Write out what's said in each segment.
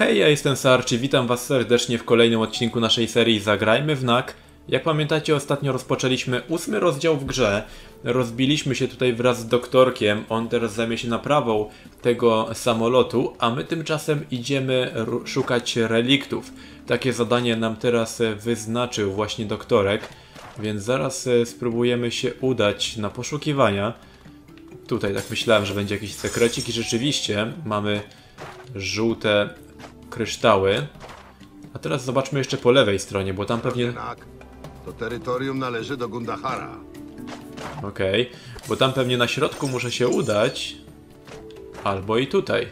Hej, ja jestem Sarge i witam was serdecznie w kolejnym odcinku naszej serii Zagrajmy w Nak. Jak pamiętacie, ostatnio rozpoczęliśmy 8. rozdział w grze. Rozbiliśmy się tutaj wraz z doktorkiem, on teraz zajmie się naprawą tego samolotu, a my tymczasem idziemy szukać reliktów. Takie zadanie nam teraz wyznaczył właśnie doktorek, więc zaraz spróbujemy się udać na poszukiwania. Tutaj tak myślałem, że będzie jakiś sekrecik i rzeczywiście mamy żółte kryształy. A teraz zobaczmy jeszcze po lewej stronie, bo tam pewnie... To terytorium należy do Gundahara. Okej, bo tam pewnie na środku muszę się udać. Albo i tutaj.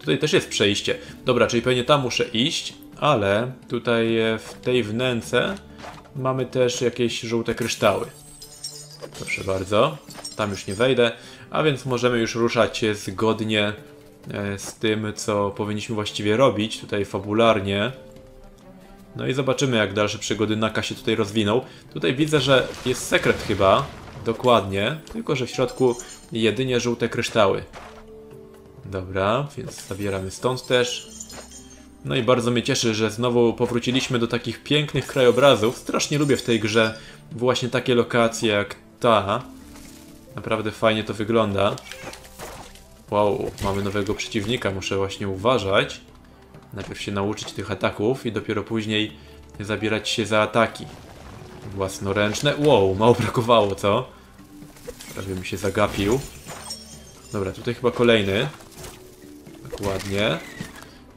Tutaj też jest przejście. Dobra, czyli pewnie tam muszę iść, ale tutaj w tej wnęce mamy też jakieś żółte kryształy. Proszę bardzo. Tam już nie wejdę, a więc możemy już ruszać zgodnie z tym, co powinniśmy właściwie robić tutaj fabularnie. No i zobaczymy, jak dalsze przygody Knacka się tutaj rozwiną. Tutaj widzę, że jest sekret chyba. Dokładnie. Tylko że w środku jedynie żółte kryształy. Dobra, więc zabieramy stąd też. No i bardzo mnie cieszy, że znowu powróciliśmy do takich pięknych krajobrazów. Strasznie lubię w tej grze właśnie takie lokacje jak ta. Naprawdę fajnie to wygląda. Wow, mamy nowego przeciwnika, muszę właśnie uważać. Najpierw się nauczyć tych ataków i dopiero później zabierać się za ataki własnoręczne. Wow, mało brakowało, co? Prawie mi się zagapił. Dobra, tutaj chyba kolejny. Dokładnie.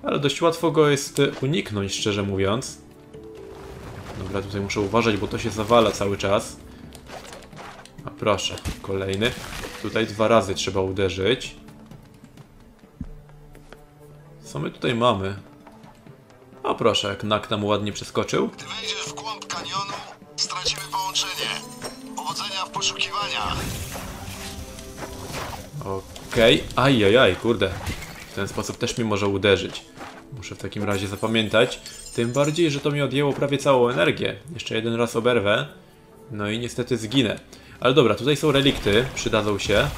Ale dość łatwo go jest uniknąć, szczerze mówiąc. Dobra, tutaj muszę uważać, bo to się zawala cały czas. A proszę, kolejny. Tutaj 2 razy trzeba uderzyć. Co my tutaj mamy? A proszę, jak Nak nam ładnie przeskoczył. Gdy wejdziesz w głąb kanionu, stracimy połączenie. Powodzenia w poszukiwaniach. Okej, ajajaj, kurde. W ten sposób też mi może uderzyć. Muszę w takim razie zapamiętać. Tym bardziej, że to mi odjęło prawie całą energię. Jeszcze jeden raz oberwę. No i niestety zginę. Ale dobra, tutaj są relikty, przydadzą się.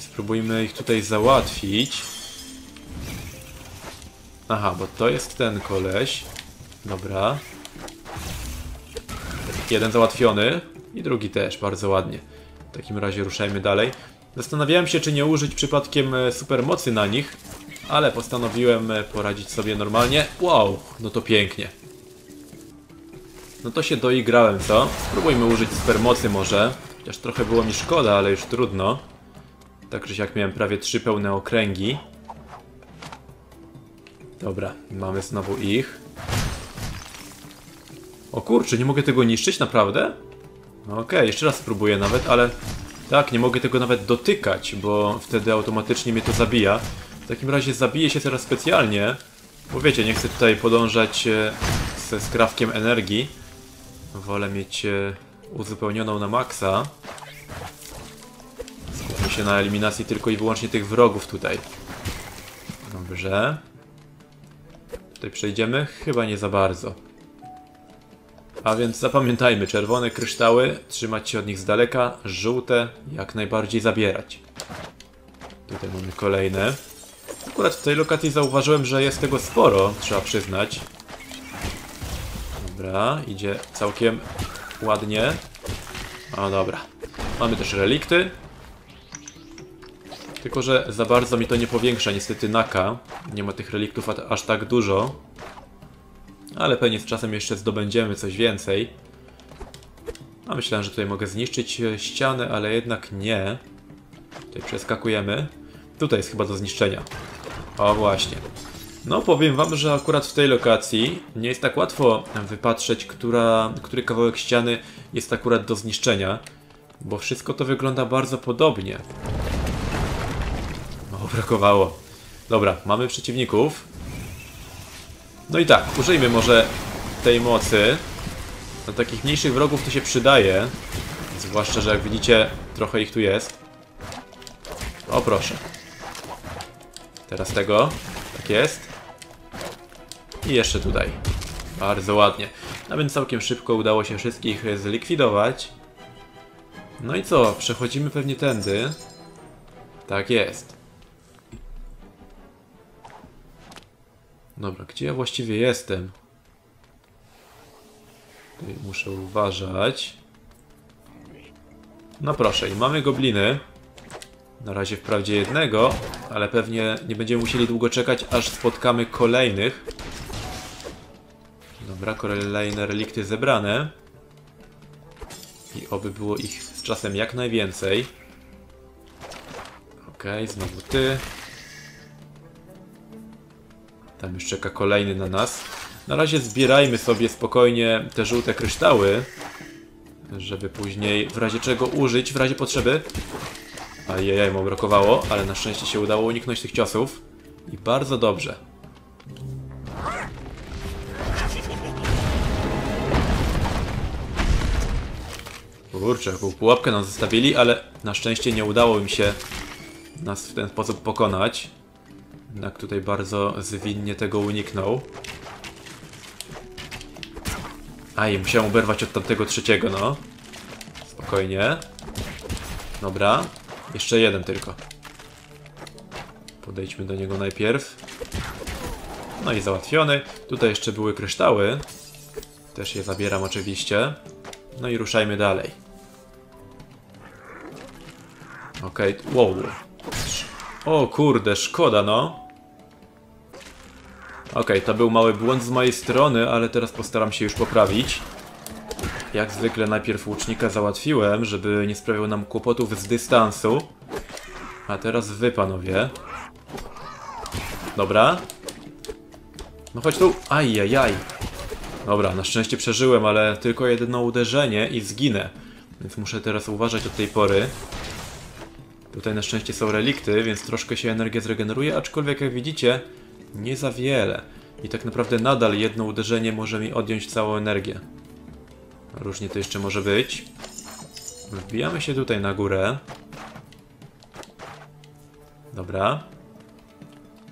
Spróbujmy ich tutaj załatwić. Aha, bo to jest ten koleś. Dobra. Jeden załatwiony i drugi też, bardzo ładnie. W takim razie ruszajmy dalej. Zastanawiałem się, czy nie użyć przypadkiem supermocy na nich, ale postanowiłem poradzić sobie normalnie. Wow, no to pięknie. No to się doigrałem, co? Spróbujmy użyć supermocy może. Chociaż trochę było mi szkoda, ale już trudno. Także jak miałem prawie 3 pełne okręgi. Dobra, mamy znowu ich. O kurczę, nie mogę tego niszczyć, naprawdę? Okej, jeszcze raz spróbuję nawet, ale... Tak, nie mogę tego nawet dotykać, bo wtedy automatycznie mnie to zabija. W takim razie zabiję się teraz specjalnie. Bo wiecie, nie chcę tutaj podążać ze skrawkiem energii. Wolę mieć uzupełnioną na maksa. Skupmy się na eliminacji tylko i wyłącznie tych wrogów tutaj. Dobrze. Tutaj przejdziemy? Chyba nie za bardzo. A więc zapamiętajmy, czerwone kryształy, trzymać się od nich z daleka, żółte jak najbardziej zabierać. Tutaj mamy kolejne. Akurat w tej lokacji zauważyłem, że jest tego sporo, trzeba przyznać. Dobra, idzie całkiem ładnie. O dobra. Mamy też relikty. Tylko że za bardzo mi to nie powiększa niestety Knacka. Nie ma tych reliktów aż tak dużo. Ale pewnie z czasem jeszcze zdobędziemy coś więcej. A myślałem, że tutaj mogę zniszczyć ścianę, ale jednak nie. Tutaj przeskakujemy. Tutaj jest chyba do zniszczenia. O właśnie. No powiem wam, że akurat w tej lokacji nie jest tak łatwo wypatrzeć, który kawałek ściany jest akurat do zniszczenia. Bo wszystko to wygląda bardzo podobnie. Mało brakowało. Dobra, mamy przeciwników. No i tak, użyjmy może tej mocy. Na takich mniejszych wrogów to się przydaje. Zwłaszcza, że jak widzicie, trochę ich tu jest. O proszę. Teraz tego. Tak jest. I jeszcze tutaj. Bardzo ładnie. A więc całkiem szybko udało się wszystkich zlikwidować. No i co? Przechodzimy pewnie tędy. Tak jest. Dobra, gdzie ja właściwie jestem? Tutaj muszę uważać. No proszę, i mamy gobliny. Na razie wprawdzie jednego, ale pewnie nie będziemy musieli długo czekać, aż spotkamy kolejnych. Dobra, kolejne relikty zebrane. I oby było ich z czasem jak najwięcej. Okej, znowu ty. Tam już czeka kolejny na nas. Na razie zbierajmy sobie spokojnie te żółte kryształy, żeby później w razie czego użyć, w razie potrzeby. Ajajaj, mu brakowało, ale na szczęście się udało uniknąć tych ciosów. I bardzo dobrze. Kurczę, pułapkę nam zostawili, ale na szczęście nie udało im się nas w ten sposób pokonać. Nak tutaj bardzo zwinnie tego uniknął. Aj, musiałem oberwać od tamtego trzeciego, no. Spokojnie. Dobra. Jeszcze jeden tylko. Podejdźmy do niego najpierw. No i załatwiony. Tutaj jeszcze były kryształy. Też je zabieram oczywiście. No i ruszajmy dalej. Okej, wow. O kurde, szkoda no. Okej, to był mały błąd z mojej strony, ale teraz postaram się już poprawić. Jak zwykle najpierw łucznika załatwiłem, żeby nie sprawiał nam kłopotów z dystansu. A teraz wy, panowie. Dobra. No chodź tu. Ajajaj. Dobra, na szczęście przeżyłem, ale tylko jedno uderzenie i zginę. Więc muszę teraz uważać od tej pory. Tutaj na szczęście są relikty, więc troszkę się energia zregeneruje, aczkolwiek jak widzicie, nie za wiele. I tak naprawdę nadal jedno uderzenie może mi odjąć całą energię. Różnie to jeszcze może być. Wbijamy się tutaj na górę. Dobra.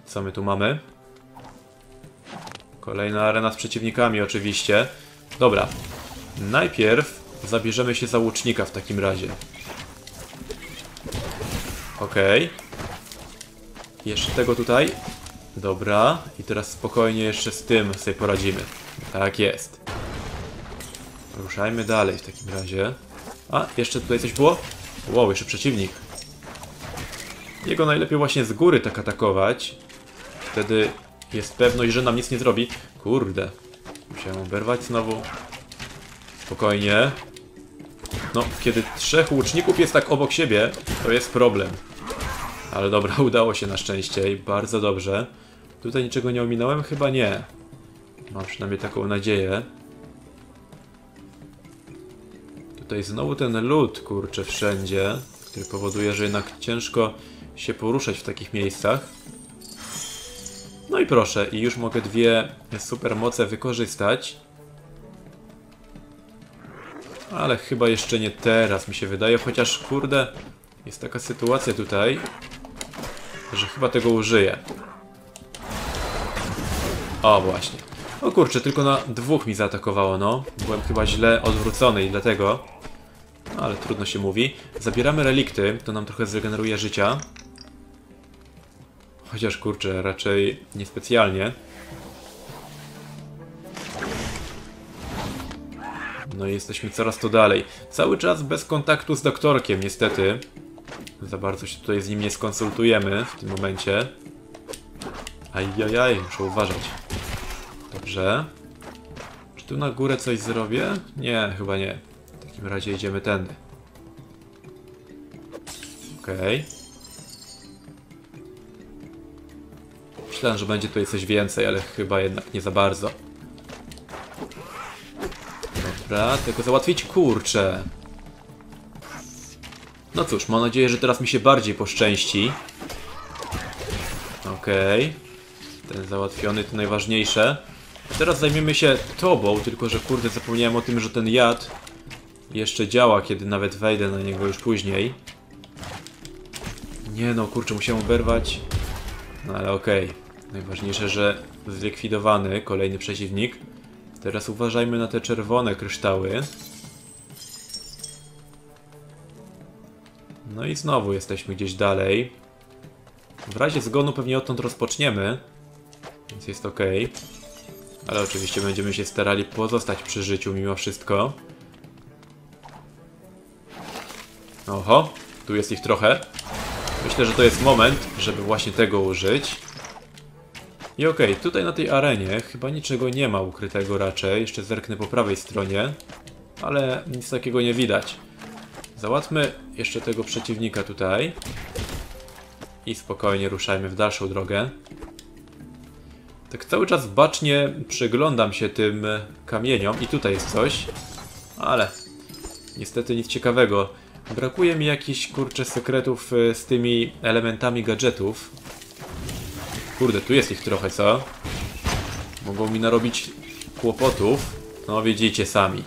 Co my tu mamy? Kolejna arena z przeciwnikami oczywiście. Dobra. Najpierw zabierzemy się za łucznika w takim razie. Okej. Jeszcze tego tutaj. Dobra. I teraz spokojnie jeszcze z tym sobie poradzimy. Tak jest. Ruszajmy dalej w takim razie. A, jeszcze tutaj coś było? Wow, jeszcze przeciwnik. Jego najlepiej właśnie z góry tak atakować. Wtedy jest pewność, że nam nic nie zrobi. Kurde. Musiałem oberwać znowu. Spokojnie. No, kiedy trzech łuczników jest tak obok siebie, to jest problem. Ale dobra, udało się na szczęście i bardzo dobrze. Tutaj niczego nie ominąłem? Chyba nie. Mam przynajmniej taką nadzieję. Tutaj znowu ten lód, kurczę, wszędzie, który powoduje, że jednak ciężko się poruszać w takich miejscach. No i proszę, i już mogę dwie supermoce wykorzystać. Ale chyba jeszcze nie teraz, mi się wydaje, chociaż kurde, jest taka sytuacja tutaj, że chyba tego użyję. O, właśnie. O kurczę, tylko na dwóch mi zaatakowało, no. Byłem chyba źle odwrócony i dlatego. Ale trudno się mówi. Zabieramy relikty, to nam trochę zregeneruje życia. Chociaż kurczę, raczej niespecjalnie. No i jesteśmy coraz to dalej. Cały czas bez kontaktu z doktorkiem, niestety. Za bardzo się tutaj z nim nie skonsultujemy w tym momencie. Ajajaj, muszę uważać. Dobrze. Czy tu na górę coś zrobię? Nie, chyba nie. W takim razie idziemy tędy. Okej. Myślałem, że będzie tutaj coś więcej, ale chyba jednak nie za bardzo. Dobra, tylko załatwić kurczę. No cóż, mam nadzieję, że teraz mi się bardziej poszczęści. Okej. Ten załatwiony to najważniejsze. A teraz zajmiemy się tobą, tylko że kurde zapomniałem o tym, że ten jad jeszcze działa, kiedy nawet wejdę na niego już później. Nie no, kurczę, musiałem oberwać. No ale okej. Najważniejsze, że zlikwidowany kolejny przeciwnik. Teraz uważajmy na te czerwone kryształy. No i znowu jesteśmy gdzieś dalej. W razie zgonu pewnie odtąd rozpoczniemy. Więc jest ok. Ale oczywiście będziemy się starali pozostać przy życiu mimo wszystko. Oho, tu jest ich trochę. Myślę, że to jest moment, żeby właśnie tego użyć. I okej, tutaj na tej arenie chyba niczego nie ma ukrytego raczej. Jeszcze zerknę po prawej stronie. Ale nic takiego nie widać. Załatwmy jeszcze tego przeciwnika tutaj. I spokojnie ruszajmy w dalszą drogę. Tak cały czas bacznie przyglądam się tym kamieniom. I tutaj jest coś. Ale niestety nic ciekawego. Brakuje mi jakichś, kurczę, sekretów z tymi elementami gadżetów. Kurde, tu jest ich trochę, co? Mogą mi narobić kłopotów. No, widzicie sami.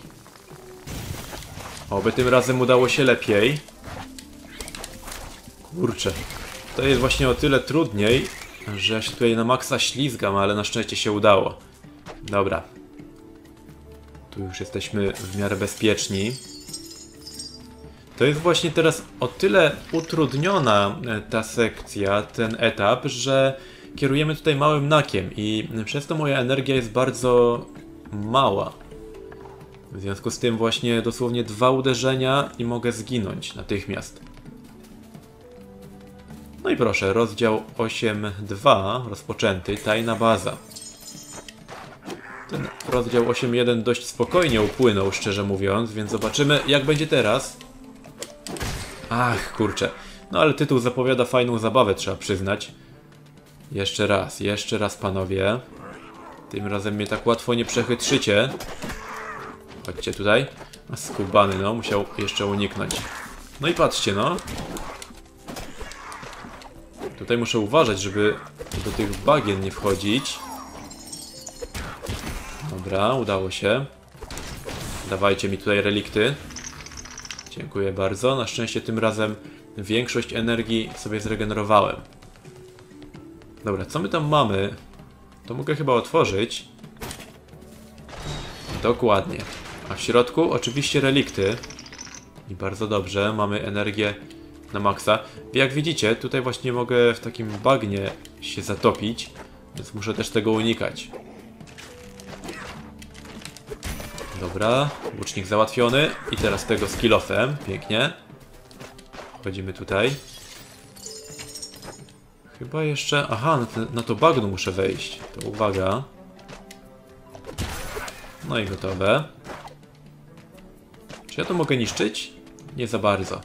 Oby tym razem udało się lepiej. Kurczę. To jest właśnie o tyle trudniej, że ja się tutaj na maksa ślizgam, ale na szczęście się udało. Dobra. Tu już jesteśmy w miarę bezpieczni. To jest właśnie teraz o tyle utrudniona ta sekcja, ten etap, że kierujemy tutaj małym Knackiem i przez to moja energia jest bardzo mała. W związku z tym właśnie dosłownie 2 uderzenia i mogę zginąć natychmiast. No i proszę, rozdział 8.2 rozpoczęty, tajna baza. Ten rozdział 8.1 dość spokojnie upłynął, szczerze mówiąc, więc zobaczymy jak będzie teraz. Ach, kurczę. No ale tytuł zapowiada fajną zabawę, trzeba przyznać. Jeszcze raz, panowie. Tym razem mnie tak łatwo nie przechytrzycie. Chodźcie tutaj. A skubany, no, musiał jeszcze uniknąć. No i patrzcie, no. Tutaj muszę uważać, żeby do tych bagien nie wchodzić. Dobra, udało się. Dawajcie mi tutaj relikty. Dziękuję bardzo. Na szczęście tym razem większość energii sobie zregenerowałem. Dobra, co my tam mamy? To mogę chyba otworzyć. Dokładnie. A w środku oczywiście relikty. I bardzo dobrze, mamy energię na maksa. Jak widzicie, tutaj właśnie mogę w takim bagnie się zatopić, więc muszę też tego unikać. Dobra, łucznik załatwiony. I teraz tego z kill-offem. Pięknie. Wchodzimy tutaj. Chyba jeszcze... Aha, na to bagno muszę wejść. To uwaga. No i gotowe. Czy ja to mogę niszczyć? Nie za bardzo.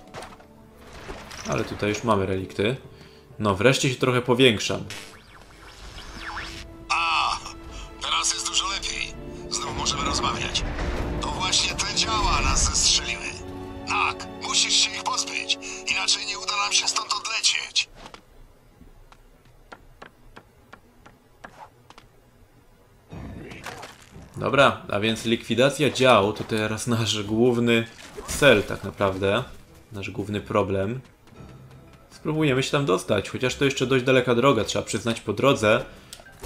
Ale tutaj już mamy relikty. No, wreszcie się trochę powiększam. A, teraz jest dużo lepiej. Znów możemy rozmawiać. To właśnie te działa nas zestrzeliły. Nak, musisz się ich pozbyć. Inaczej nie uda nam się stąd odlecieć. Dobra, a więc likwidacja dział to teraz nasz główny cel tak naprawdę. Nasz główny problem. Spróbujemy się tam dostać, chociaż to jeszcze dość daleka droga, trzeba przyznać. Po drodze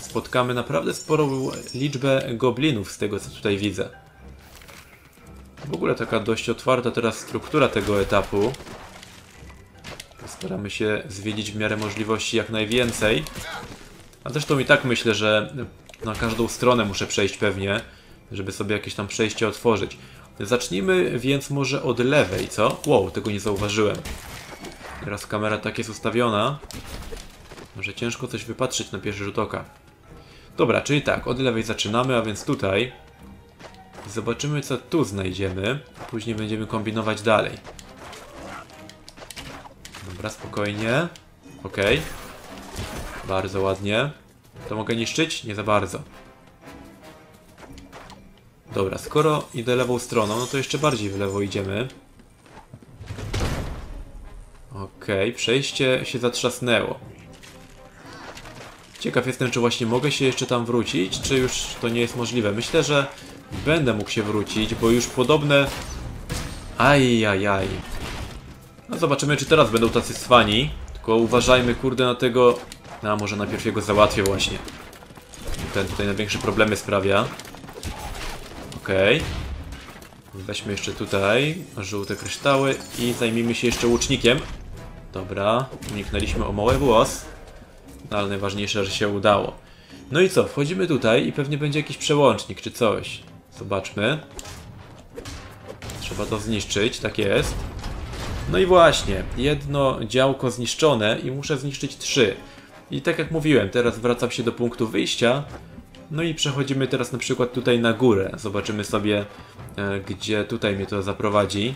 spotkamy naprawdę sporą liczbę goblinów z tego, co tutaj widzę. W ogóle taka dość otwarta teraz struktura tego etapu. Staramy się zwiedzić w miarę możliwości jak najwięcej. A zresztą i tak myślę, że na każdą stronę muszę przejść pewnie, żeby sobie jakieś tam przejście otworzyć. Zacznijmy więc może od lewej, co? Wow, tego nie zauważyłem. Teraz kamera tak jest ustawiona, że ciężko coś wypatrzyć na pierwszy rzut oka. Dobra, czyli tak, od lewej zaczynamy, a więc tutaj. Zobaczymy, co tu znajdziemy. Później będziemy kombinować dalej. Dobra, spokojnie. Ok. Bardzo ładnie. To mogę niszczyć? Nie za bardzo. Dobra, skoro idę lewą stroną, no to jeszcze bardziej w lewo idziemy. Okej, przejście się zatrzasnęło. Ciekaw jestem, czy właśnie mogę się jeszcze tam wrócić, czy już to nie jest możliwe. Myślę, że będę mógł się wrócić, bo już podobne... Ajajaj. No zobaczymy, czy teraz będą tacy cwani. Tylko uważajmy, kurde, na tego... A może najpierw jego załatwię właśnie. Ten tutaj największe problemy sprawia. Okej. Weźmy jeszcze tutaj żółte kryształy i zajmijmy się jeszcze łucznikiem. Dobra, uniknęliśmy o mały włos. No ale najważniejsze, że się udało. No i co? Wchodzimy tutaj i pewnie będzie jakiś przełącznik czy coś. Zobaczmy. Trzeba to zniszczyć, tak jest. No i właśnie, jedno działko zniszczone i muszę zniszczyć 3. I tak jak mówiłem, teraz wracam się do punktu wyjścia. No i przechodzimy teraz na przykład tutaj na górę. Zobaczymy sobie, gdzie tutaj mnie to zaprowadzi.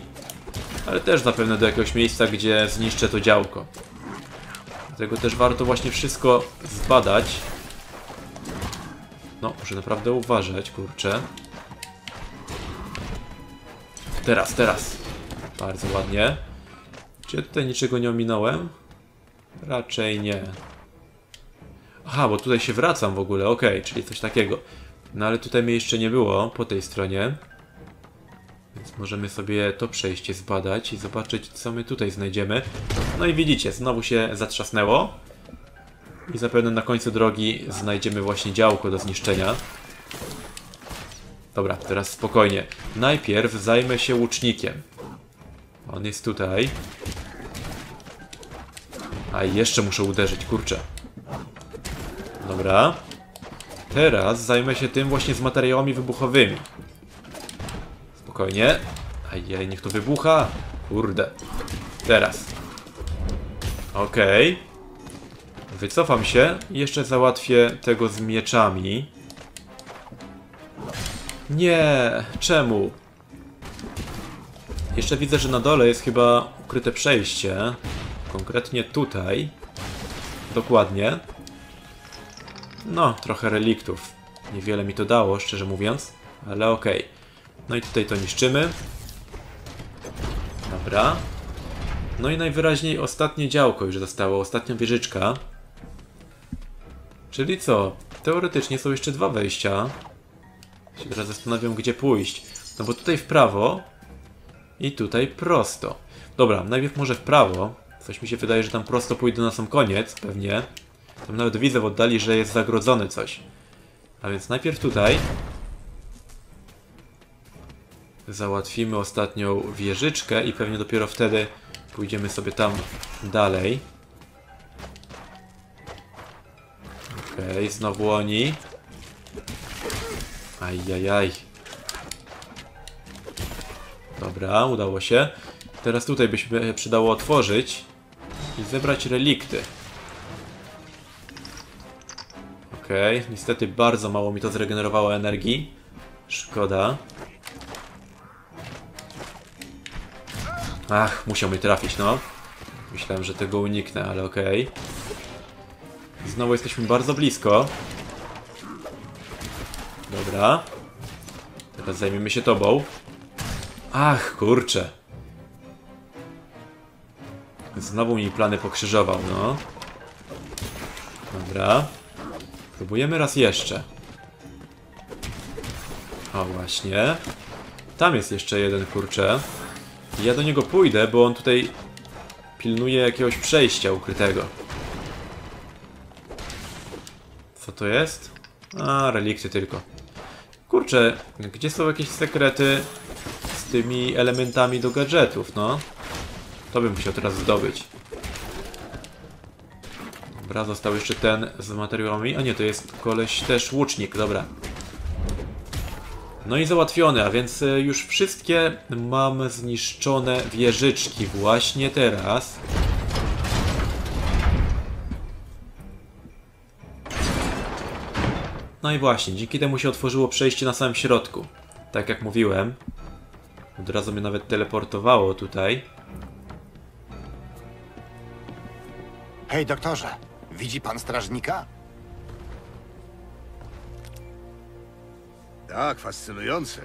Ale też zapewne do jakiegoś miejsca, gdzie zniszczę to działko. Dlatego też warto właśnie wszystko zbadać. No, muszę naprawdę uważać, kurczę. Teraz, teraz. Bardzo ładnie. Czy ja tutaj niczego nie ominąłem? Raczej nie. Aha, bo tutaj się wracam w ogóle, okej, czyli coś takiego. No ale tutaj mnie jeszcze nie było, po tej stronie. Więc możemy sobie to przejście zbadać i zobaczyć, co my tutaj znajdziemy. No i widzicie, znowu się zatrzasnęło. I zapewne na końcu drogi znajdziemy właśnie działko do zniszczenia. Dobra, teraz spokojnie. Najpierw zajmę się łucznikiem. On jest tutaj. A jeszcze muszę uderzyć, kurczę. Dobra. Teraz zajmę się tym właśnie z materiałami wybuchowymi. Spokojnie. Ajaj, niech to wybucha. Kurde. Teraz. Okej. Wycofam się. Jeszcze załatwię tego z mieczami. Nie. Czemu? Jeszcze widzę, że na dole jest chyba ukryte przejście. Konkretnie tutaj. Dokładnie. No, trochę reliktów. Niewiele mi to dało, szczerze mówiąc. Ale okej. No i tutaj to niszczymy. Dobra. No i najwyraźniej ostatnie działko już zostało. Ostatnia wieżyczka. Czyli co? Teoretycznie są jeszcze 2 wejścia. Się teraz zastanawiam, gdzie pójść. No bo tutaj w prawo. I tutaj prosto. Dobra, najpierw może w prawo. Coś mi się wydaje, że tam prosto pójdę na sam koniec. Pewnie. Tam nawet widzę w oddali, że jest zagrodzone coś. A więc najpierw tutaj. Załatwimy ostatnią wieżyczkę i pewnie dopiero wtedy pójdziemy sobie tam dalej. Okej, znowu oni. Ajajaj. Dobra, udało się. Teraz tutaj by się przydało otworzyć i zebrać relikty. Okej, niestety bardzo mało mi to zregenerowało energii. Szkoda. Ach, musiał mi trafić, no. Myślałem, że tego uniknę, ale okej. Znowu jesteśmy bardzo blisko. Dobra. Teraz zajmiemy się tobą. Ach, kurczę. Znowu mi plany pokrzyżował, no. Dobra. Próbujemy raz jeszcze. O, właśnie. Tam jest jeszcze jeden, kurczę. Ja do niego pójdę, bo on tutaj pilnuje jakiegoś przejścia ukrytego. Co to jest? A, relikty tylko. Kurczę, gdzie są jakieś sekrety z tymi elementami do gadżetów, no? To bym musiał teraz zdobyć. Dobra, został jeszcze ten z materiałami. A nie, to jest koleś też łucznik, dobra. No i załatwione, a więc już wszystkie mam zniszczone wieżyczki właśnie teraz. No i właśnie, dzięki temu się otworzyło przejście na samym środku. Tak jak mówiłem. Od razu mnie nawet teleportowało tutaj. Hej, doktorze, widzi pan strażnika? Tak, fascynujące.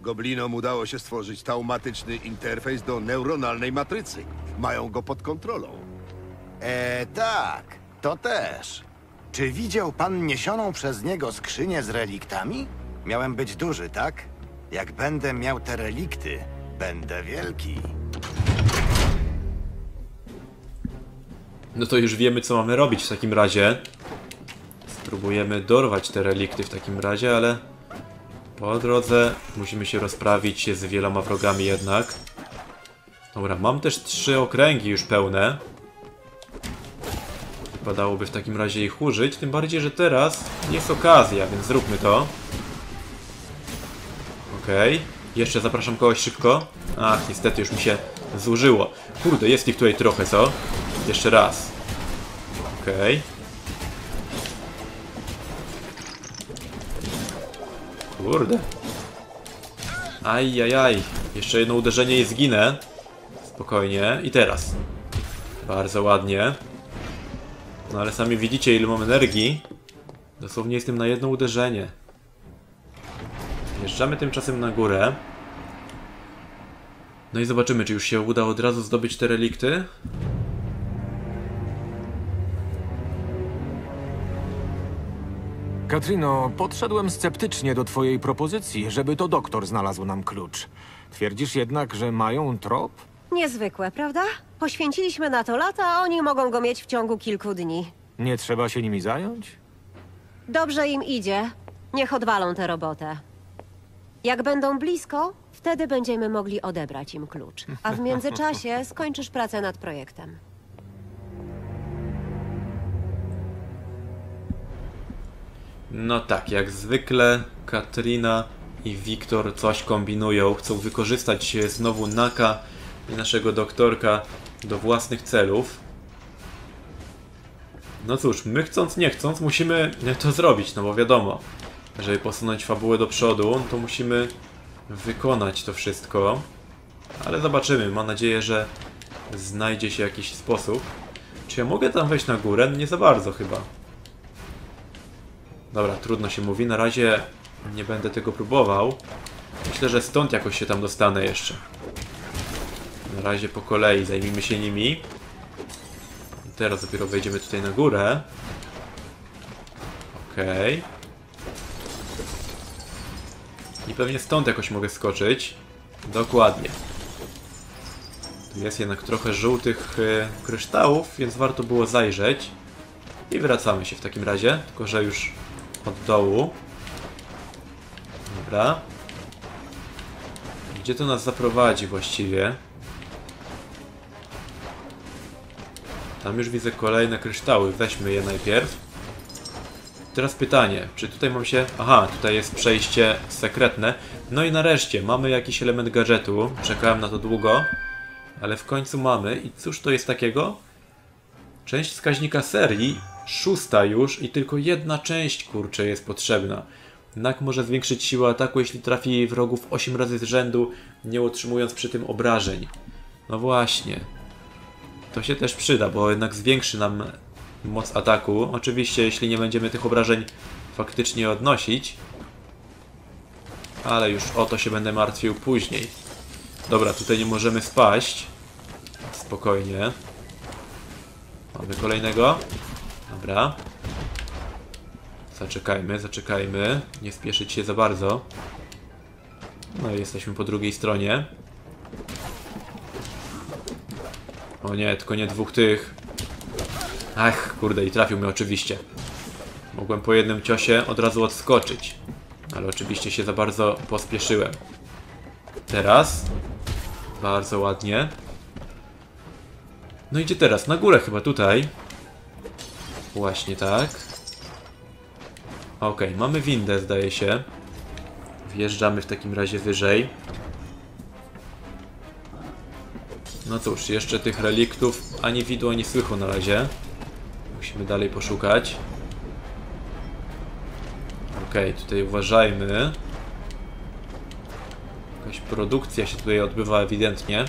Goblinom udało się stworzyć taumatyczny interfejs do neuronalnej matrycy. Mają go pod kontrolą. Tak, to też. Czy widział pan niesioną przez niego skrzynię z reliktami? Miałem być duży, tak? Jak będę miał te relikty, będę wielki. No to już wiemy, co mamy robić w takim razie. Spróbujemy dorwać te relikty w takim razie, ale... po drodze musimy się rozprawić z wieloma wrogami jednak. Dobra, mam też 3 okręgi już pełne. wypadałoby w takim razie ich użyć, tym bardziej, że teraz jest okazja, więc zróbmy to. Okej. Jeszcze zapraszam kogoś szybko. Ach, niestety już mi się zużyło. Kurde, jest ich tutaj trochę, co? Jeszcze raz. Okej. Kurde. Ajajaj. Jeszcze jedno uderzenie i zginę. Spokojnie. I teraz. Bardzo ładnie. No ale sami widzicie, ile mam energii. Dosłownie jestem na jedno uderzenie. Wjeżdżamy tymczasem na górę. No i zobaczymy, czy już się uda od razu zdobyć te relikty. Katrino, podszedłem sceptycznie do twojej propozycji, żeby to doktor znalazł nam klucz. Twierdzisz jednak, że mają trop? Niezwykłe, prawda? Poświęciliśmy na to lata, a oni mogą go mieć w ciągu kilku dni. Nie trzeba się nimi zająć? Dobrze im idzie. Niech odwalą tę robotę. Jak będą blisko, wtedy będziemy mogli odebrać im klucz. A w międzyczasie skończysz pracę nad projektem. No tak, jak zwykle Katrina i Wiktor coś kombinują. Chcą wykorzystać znowu Knacka i naszego doktorka do własnych celów. No cóż, my chcąc nie chcąc musimy to zrobić, no bo wiadomo, żeby posunąć fabułę do przodu, to musimy wykonać to wszystko. Ale zobaczymy, mam nadzieję, że znajdzie się jakiś sposób. Czy ja mogę tam wejść na górę? Nie za bardzo chyba. Dobra, trudno się mówi, na razie nie będę tego próbował. Myślę, że stąd jakoś się tam dostanę jeszcze. Na razie po kolei zajmijmy się nimi. Teraz dopiero wejdziemy tutaj na górę. Okej. I pewnie stąd jakoś mogę skoczyć. Dokładnie. Tu jest jednak trochę żółtych kryształów, więc warto było zajrzeć. I wracamy się w takim razie, tylko że już od dołu. Dobra. Gdzie to nas zaprowadzi właściwie? Tam już widzę kolejne kryształy, weźmy je najpierw. Teraz pytanie, czy tutaj mam się... Aha, tutaj jest przejście sekretne. No i nareszcie, mamy jakiś element gadżetu. Czekałem na to długo. Ale w końcu mamy. I cóż to jest takiego? Część wskaźnika serii, 6 już i tylko jedna część, kurczę, jest potrzebna. Knack może zwiększyć siłę ataku, jeśli trafi wrogów 8 razy z rzędu, nie otrzymując przy tym obrażeń. No właśnie. To się też przyda, bo jednak zwiększy nam moc ataku. Oczywiście, jeśli nie będziemy tych obrażeń faktycznie odnosić. Ale już o to się będę martwił później. Dobra, tutaj nie możemy spaść. Spokojnie. Mamy kolejnego. Dobra. Zaczekajmy, zaczekajmy. Nie spieszyć się za bardzo. No i jesteśmy po drugiej stronie. O nie, tylko nie dwóch tych. Ach, kurde, i trafił mnie oczywiście. Mogłem po jednym ciosie od razu odskoczyć. Ale oczywiście się za bardzo pospieszyłem. Teraz. Bardzo ładnie. No idzie teraz, na górę chyba, tutaj. Właśnie tak. Okej, mamy windę, zdaje się. Wjeżdżamy w takim razie wyżej. No cóż, jeszcze tych reliktów ani widło, ani słychu na razie. Musimy dalej poszukać. Okej, tutaj uważajmy. Jakaś produkcja się tutaj odbywa ewidentnie.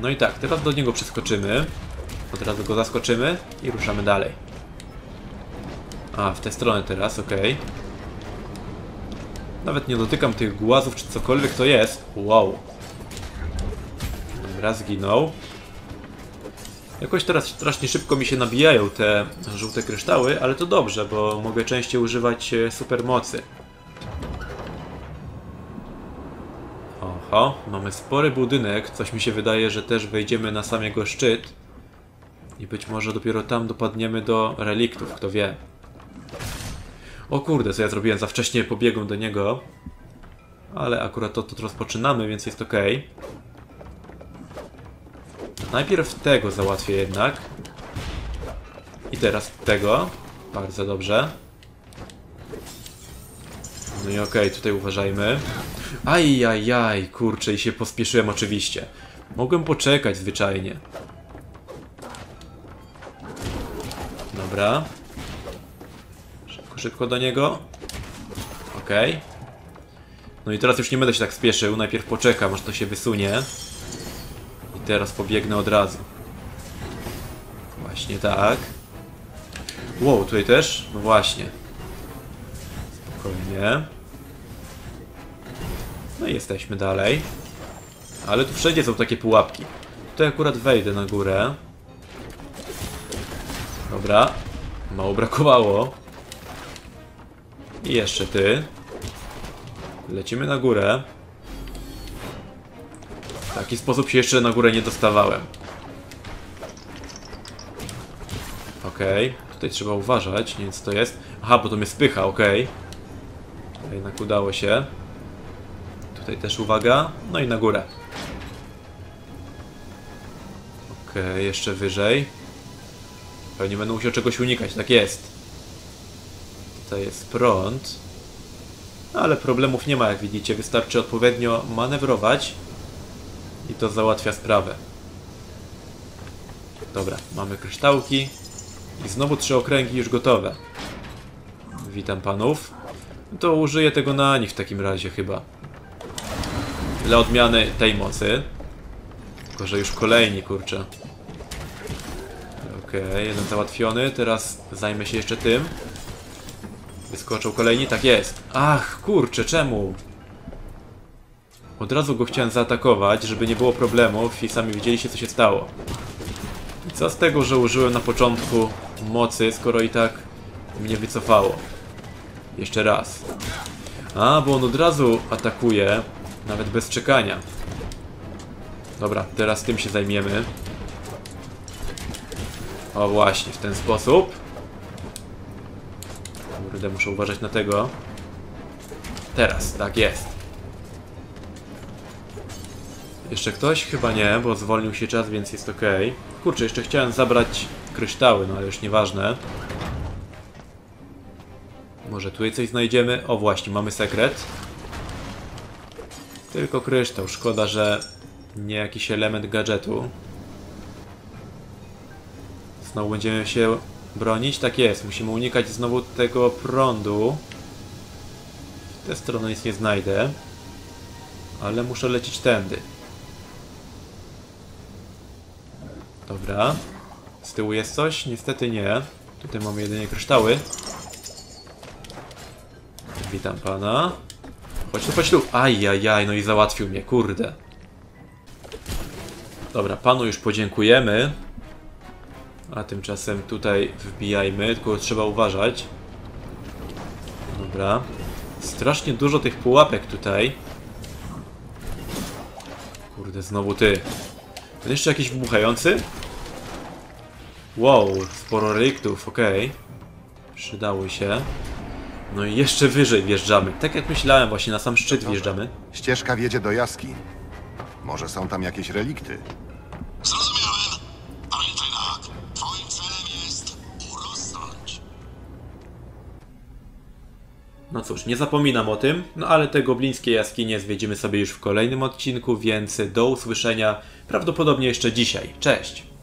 No i tak, teraz do niego przeskoczymy. Od razu go zaskoczymy i ruszamy dalej. A, w tę stronę teraz, okej. Nawet nie dotykam tych głazów, czy cokolwiek to jest. Wow. Raz zginął. Jakoś teraz strasznie szybko mi się nabijają te żółte kryształy, ale to dobrze, bo mogę częściej używać supermocy. Oho, mamy spory budynek. Coś mi się wydaje, że też wejdziemy na sam jego szczyt. I być może dopiero tam dopadniemy do reliktów, kto wie. O kurde, co ja zrobiłem za wcześnie, pobiegłem do niego. Ale akurat odtąd rozpoczynamy, więc jest okej. Najpierw tego załatwię jednak. I teraz tego. Bardzo dobrze. No i okej, tutaj uważajmy. Ajajaj, kurczę, i się pospieszyłem oczywiście. Mogłem poczekać zwyczajnie. Dobra. Szybko, szybko do niego. Okej. No i teraz już nie będę się tak spieszył. Najpierw poczekam, aż to się wysunie. I teraz pobiegnę od razu. Właśnie tak. Wow, tutaj też? No właśnie. Spokojnie. No i jesteśmy dalej. Ale tu wszędzie są takie pułapki. Tutaj akurat wejdę na górę. Dobra. Mało brakowało. I jeszcze ty. Lecimy na górę. W taki sposób się jeszcze na górę nie dostawałem. Okej. Tutaj trzeba uważać. Nie wiem, co to jest. Aha, bo to mnie spycha. Okej. Jednak udało się. Tutaj też uwaga. No i na górę. Okej, jeszcze wyżej. Pewnie będę musiał czegoś unikać. Tak jest. Tutaj jest prąd. Ale problemów nie ma, jak widzicie. Wystarczy odpowiednio manewrować. I to załatwia sprawę. Dobra, mamy kryształki. I znowu 3 okręgi już gotowe. Witam panów. To użyję tego na nich w takim razie chyba. Dla odmiany tej mocy. Tylko, że już kolejni, kurczę. Okej, jeden załatwiony. Teraz zajmę się jeszcze tym. Wyskoczył kolejny, tak jest. Ach, kurczę, czemu? Od razu go chciałem zaatakować, żeby nie było problemów i sami widzieliście, co się stało. I co z tego, że użyłem na początku mocy, skoro i tak mnie wycofało? Jeszcze raz. A, bo on od razu atakuje, nawet bez czekania. Dobra, teraz tym się zajmiemy. O właśnie, w ten sposób. Muszę uważać na tego. Teraz, tak jest. Jeszcze ktoś? Chyba nie, bo zwolnił się czas, więc jest ok. Kurczę, jeszcze chciałem zabrać kryształy, no ale już nieważne. Może tutaj coś znajdziemy? O właśnie, mamy sekret. Tylko kryształ, szkoda, że nie jakiś element gadżetu. Znowu będziemy się bronić? Tak jest. Musimy unikać znowu tego prądu. W tę stronę nic nie znajdę. Ale muszę lecieć tędy. Dobra. Z tyłu jest coś? Niestety nie. Tutaj mamy jedynie kryształy. Witam pana. Chodź tu, chodź tu. Ajajaj, no i załatwił mnie, kurde. Dobra, panu już podziękujemy. A tymczasem tutaj wbijajmy, tylko trzeba uważać. Dobra. Strasznie dużo tych pułapek tutaj. Kurde, znowu ty. Ten jeszcze jakiś wybuchający? Wow, sporo reliktów, okej. Przydały się. No i jeszcze wyżej wjeżdżamy. Tak jak myślałem, właśnie na sam szczyt wjeżdżamy. Ścieżka wiedzie do jaskiń. Może są tam jakieś relikty. No cóż, nie zapominam o tym, no ale te goblińskie jaskinie zwiedzimy sobie już w kolejnym odcinku, więc do usłyszenia prawdopodobnie jeszcze dzisiaj. Cześć!